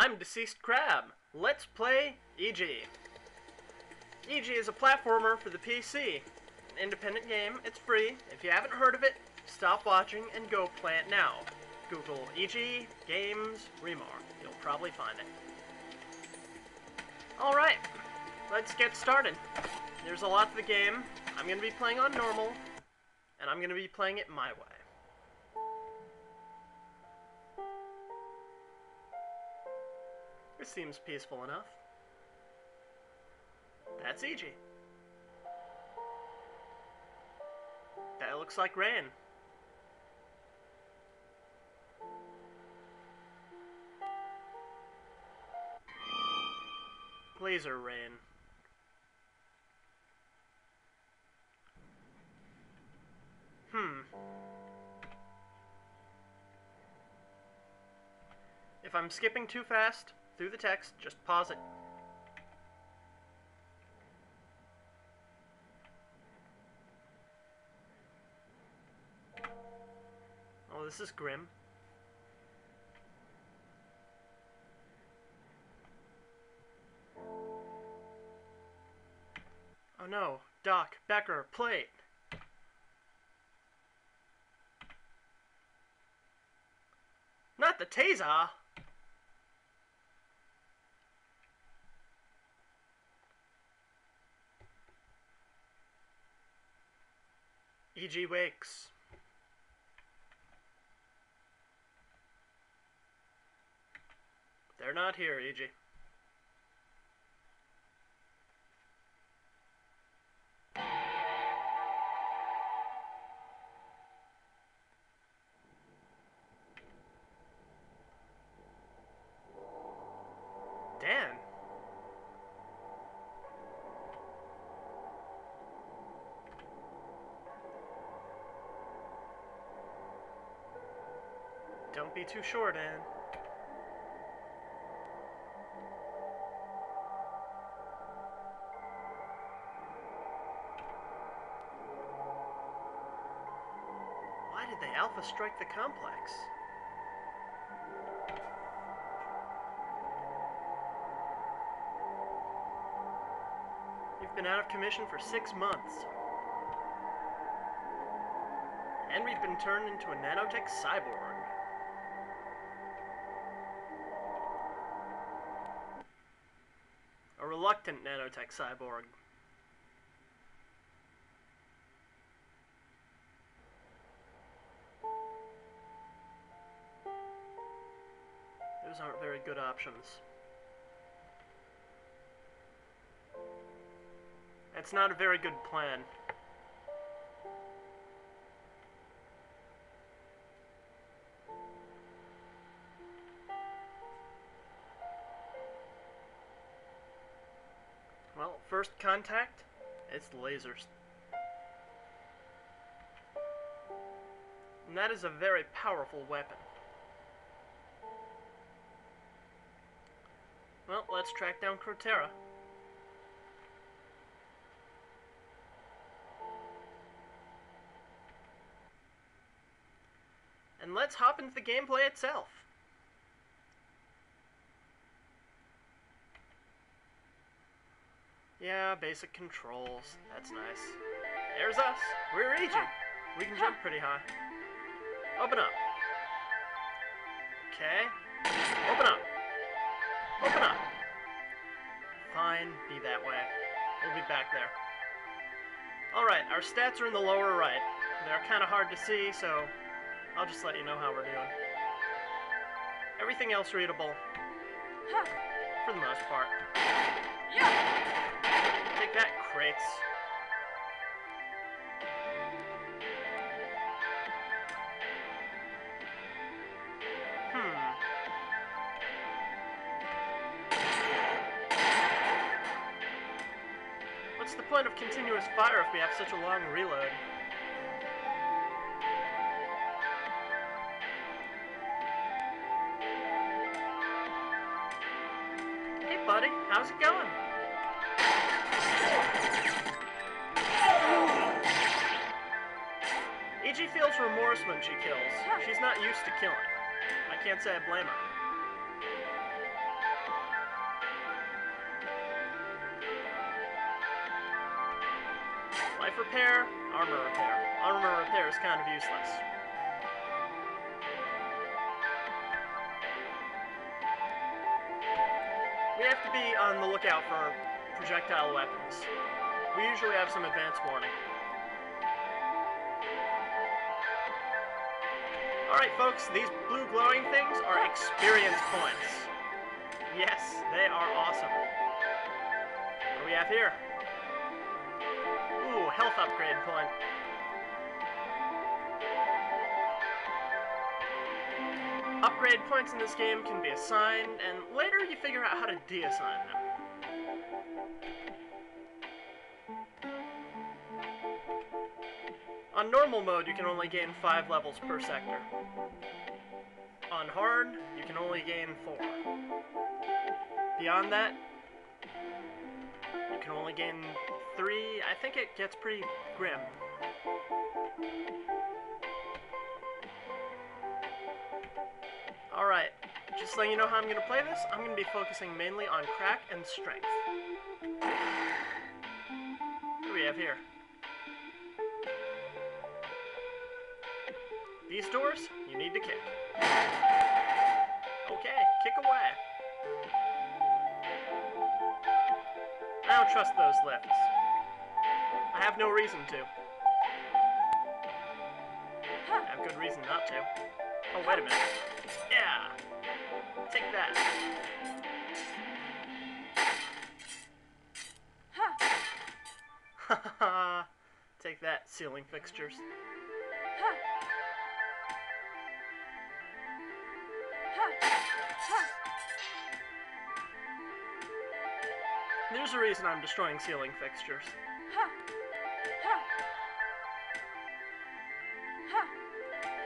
I'm Deceased Crab. Let's play E.G. E.G. is a platformer for the PC. An independent game. It's free. If you haven't heard of it, stop watching and go play it now. Google E.G. Games Remar. You'll probably find it. Alright, let's get started. There's a lot to the game. I'm going to be playing on normal, and I'm going to be playing it my way. This seems peaceful enough. That's E.G. That looks like rain. Laser rain. If I'm skipping too fast through the text, just pause it. Oh, this is grim. Oh no, Doc, Becker, plate. Not the taser. E.G. wakes. They're not here, E.G. Dan. Don't be too sure, Dan. Why did the Alpha strike the complex? You've been out of commission for 6 months. And we've been turned into a nanotech cyborg. A reluctant nanotech cyborg. Those aren't very good options. That's not a very good plan. Well, first contact, it's lasers. And that is a very powerful weapon. Well, let's track down Crotera. And let's hop into the gameplay itself. Yeah, basic controls. That's nice. There's us. We're E.G. We can jump pretty high. Open up. Okay. Open up. Open up. Fine. Be that way. We'll be back there. Alright, our stats are in the lower right. They're kind of hard to see, so I'll just let you know how we're doing. Everything else readable. For the most part. Yeah. Take that, crates. What's the point of continuous fire if we have such a long reload? Buddy, how's it going? E.G. feels remorse when she kills. She's not used to killing. I can't say I blame her. Life repair, armor repair. Armor repair is kind of useless. We have to be on the lookout for projectile weapons. We usually have some advance warning. Alright folks, these blue glowing things are experience points. Yes, they are awesome. What do we have here? Ooh, health upgrade point. Upgrade points in this game can be assigned, and later you figure out how to deassign them. On normal mode, you can only gain 5 levels per sector. On hard, you can only gain 4. Beyond that, you can only gain 3. I think it gets pretty grim. Alright, just letting you know how I'm going to play this, I'm going to be focusing mainly on crack and strength. What do we have here? These doors, you need to kick. Okay, kick away. I don't trust those lifts. I have no reason to. I have good reason not to. Oh, wait a minute. Yeah! Take that. Haha. Take that, ceiling fixtures. There's a reason I'm destroying ceiling fixtures.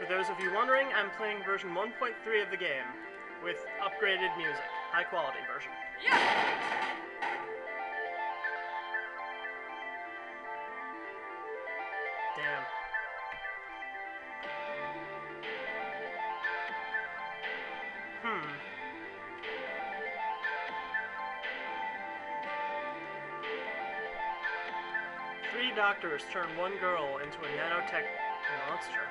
For those of you wondering, I'm playing version 1.3 of the game, with upgraded music. High quality version. Yeah! Damn. Doctors turn one girl into a nanotech monster.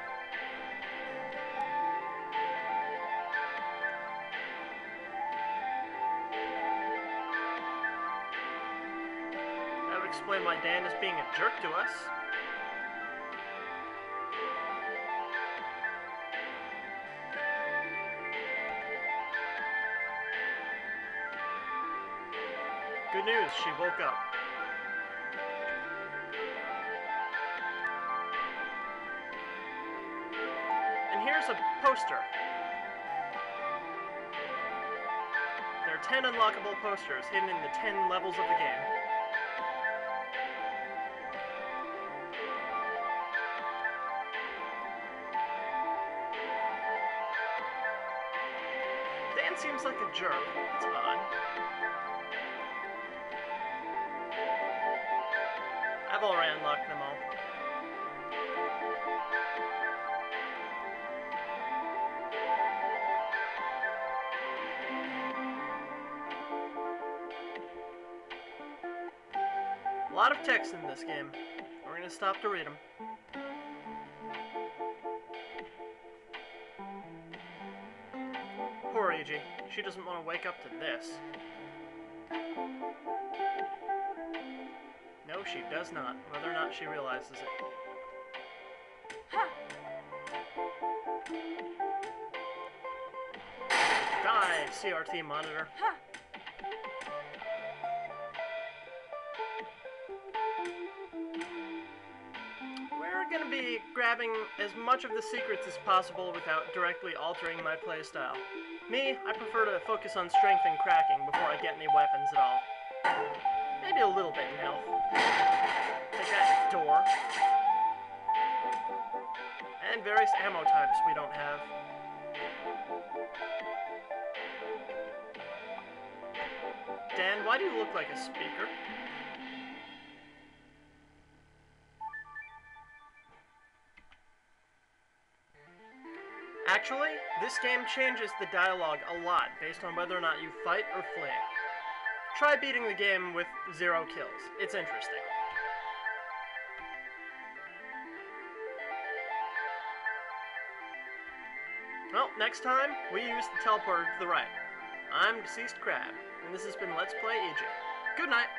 That would explain why Dan is being a jerk to us. Good news, she woke up. Here's a poster. There are 10 unlockable posters hidden in the 10 levels of the game. Dan seems like a jerk. It's odd. I've already unlocked them all. A lot of texts in this game. We're gonna stop to read them. Poor E.G. She doesn't want to wake up to this. No, she does not, whether or not she realizes it. Ha! Die, CRT monitor. Ha! Gonna be grabbing as much of the secrets as possible without directly altering my playstyle. Me, I prefer to focus on strength and cracking before I get any weapons at all. Maybe a little bit in health. Take that, door. And various ammo types we don't have. Dan, why do you look like a speaker? Actually, this game changes the dialogue a lot based on whether or not you fight or flee. Try beating the game with 0 kills. It's interesting. Well, next time, we use the teleporter to the right. I'm Deceased Crab, and this has been Let's Play E.G. Good night!